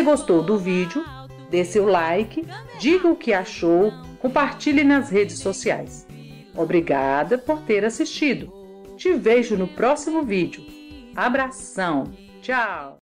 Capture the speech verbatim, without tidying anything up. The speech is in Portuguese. você gostou do vídeo, dê seu like, diga o que achou, compartilhe nas redes sociais. Obrigada por ter assistido. Te vejo no próximo vídeo. Abração. Tchau.